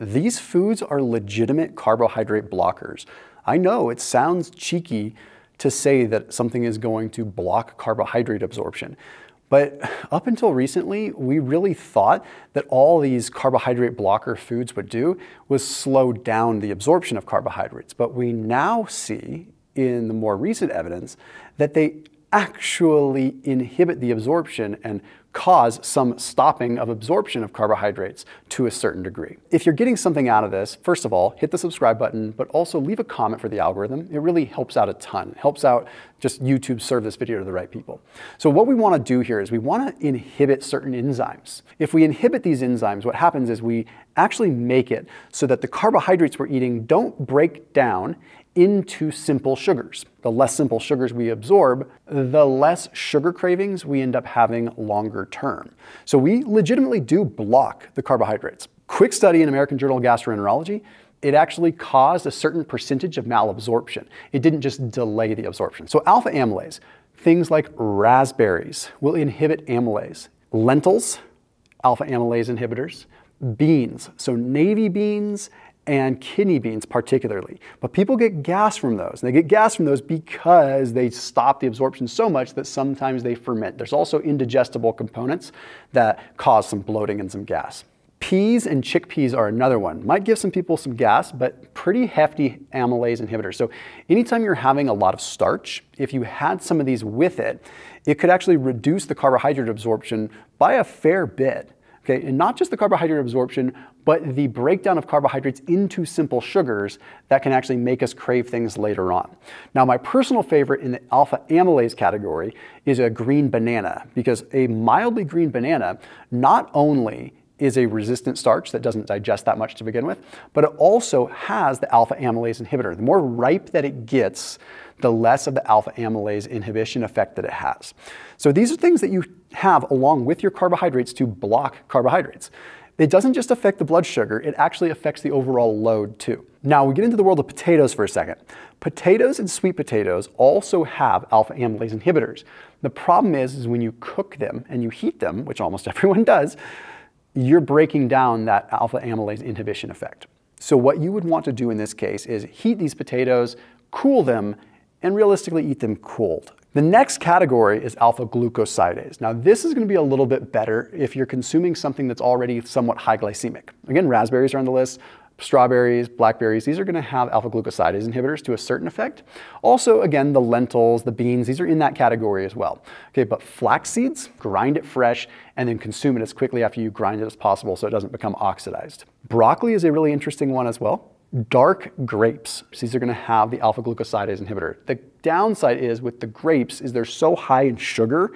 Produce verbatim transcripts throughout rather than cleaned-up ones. These foods are legitimate carbohydrate blockers. I know it sounds cheeky to say that something is going to block carbohydrate absorption, but up until recently, we really thought that all these carbohydrate blocker foods would do was slow down the absorption of carbohydrates. But we now see in the more recent evidence that they actually inhibit the absorption and cause some stopping of absorption of carbohydrates to a certain degree. If you're getting something out of this, first of all, hit the subscribe button, but also leave a comment for the algorithm. It really helps out a ton. It helps out just YouTube serve this video to the right people. So what we wanna do here is we wanna inhibit certain enzymes. If we inhibit these enzymes, what happens is we actually make it so that the carbohydrates we're eating don't break down into simple sugars. The less simple sugars we absorb, the less sugar cravings we end up having longer term. So we legitimately do block the carbohydrates. Quick study in American Journal of Gastroenterology, it actually caused a certain percentage of malabsorption. It didn't just delay the absorption. So alpha amylase, things like raspberries will inhibit amylase. Lentils, alpha amylase inhibitors. Beans, so navy beans, and kidney beans particularly. But people get gas from those. And they get gas from those because they stop the absorption so much that sometimes they ferment. There's also indigestible components that cause some bloating and some gas. Peas and chickpeas are another one. Might give some people some gas, but pretty hefty amylase inhibitors. So anytime you're having a lot of starch, if you had some of these with it, it could actually reduce the carbohydrate absorption by a fair bit. Okay, and not just the carbohydrate absorption, but the breakdown of carbohydrates into simple sugars that can actually make us crave things later on. Now, my personal favorite in the alpha amylase category is a green banana, because a mildly green banana not only is a resistant starch that doesn't digest that much to begin with, but it also has the alpha amylase inhibitor. The more ripe that it gets, the less of the alpha amylase inhibition effect that it has. So these are things that you have along with your carbohydrates to block carbohydrates. It doesn't just affect the blood sugar, it actually affects the overall load too. Now we get into the world of potatoes for a second. Potatoes and sweet potatoes also have alpha amylase inhibitors. The problem is, is when you cook them and you heat them, which almost everyone does, you're breaking down that alpha amylase inhibition effect. So what you would want to do in this case is heat these potatoes, cool them, and realistically eat them cold. The next category is alpha-glucosidase. Now this is gonna be a little bit better if you're consuming something that's already somewhat high glycemic. Again, raspberries are on the list, strawberries, blackberries, these are gonna have alpha-glucosidase inhibitors to a certain effect. Also, again, the lentils, the beans, these are in that category as well. Okay, but flax seeds, grind it fresh, and then consume it as quickly after you grind it as possible so it doesn't become oxidized. Broccoli is a really interesting one as well. Dark grapes, these are gonna have the alpha-glucosidase inhibitor. The downside is with the grapes is they're so high in sugar,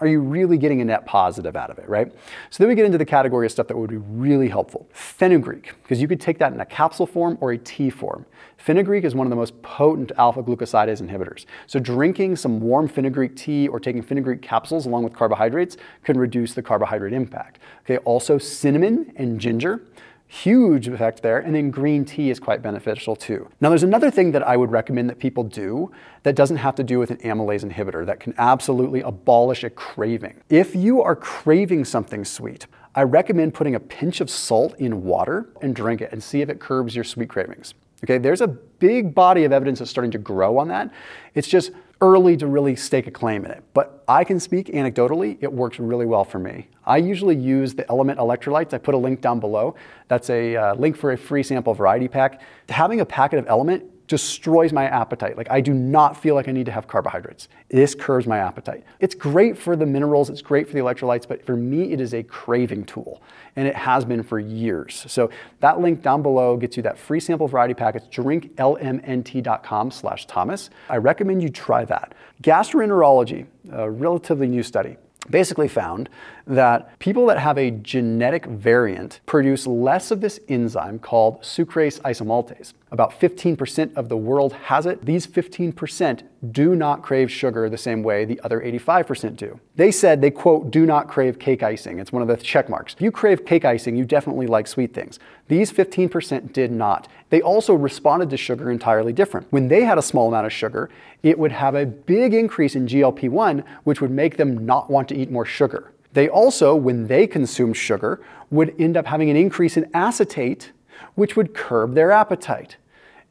are you really getting a net positive out of it, right? So then we get into the category of stuff that would be really helpful. Fenugreek, because you could take that in a capsule form or a tea form. Fenugreek is one of the most potent alpha-glucosidase inhibitors. So drinking some warm fenugreek tea or taking fenugreek capsules along with carbohydrates can reduce the carbohydrate impact. Okay, also cinnamon and ginger. Huge effect there, and then green tea is quite beneficial too. Now there's another thing that I would recommend that people do that doesn't have to do with an amylase inhibitor that can absolutely abolish a craving. If you are craving something sweet, I recommend putting a pinch of salt in water and drink it and see if it curbs your sweet cravings. Okay, there's a big body of evidence that's starting to grow on that. It's just early to really stake a claim in it, but I can speak anecdotally, it works really well for me. I usually use the L M N T electrolytes. I put a link down below. That's a uh, link for a free sample variety pack. Having a packet of L M N T destroys my appetite. Like, I do not feel like I need to have carbohydrates. This curbs my appetite. It's great for the minerals, it's great for the electrolytes, but for me, it is a craving tool, and it has been for years. So that link down below gets you that free sample variety packets, drink L M N T dot com slash Thomas. I recommend you try that. Gastroenterology, a relatively new study, basically found that people that have a genetic variant produce less of this enzyme called sucrase-isomaltase. About fifteen percent of the world has it. These fifteen percent do not crave sugar the same way the other eighty-five percent do. They said they, quote, do not crave cake icing. It's one of the check marks. If you crave cake icing, you definitely like sweet things. These fifteen percent did not. They also responded to sugar entirely different. When they had a small amount of sugar, it would have a big increase in G L P one, which would make them not want to eat more sugar. They also, when they consumed sugar, would end up having an increase in acetate, which would curb their appetite.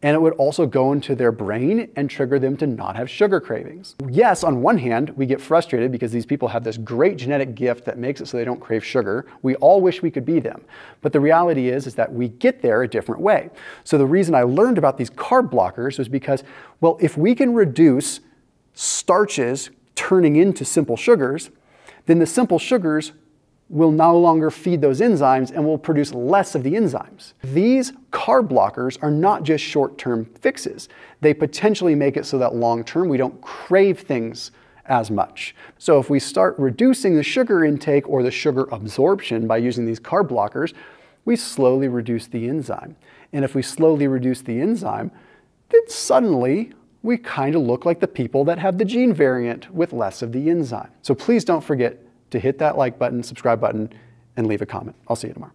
And it would also go into their brain and trigger them to not have sugar cravings. Yes, on one hand, we get frustrated because these people have this great genetic gift that makes it so they don't crave sugar. We all wish we could be them. But the reality is, is that we get there a different way. So the reason I learned about these carb blockers was because, well, if we can reduce starches turning into simple sugars, then the simple sugars will no longer feed those enzymes and will produce less of the enzymes. These carb blockers are not just short-term fixes. They potentially make it so that long-term we don't crave things as much. So if we start reducing the sugar intake or the sugar absorption by using these carb blockers, we slowly reduce the enzyme. And if we slowly reduce the enzyme, then suddenly we kind of look like the people that have the gene variant with less of the enzyme. So please don't forget to hit that like button, subscribe button, and leave a comment. I'll see you tomorrow.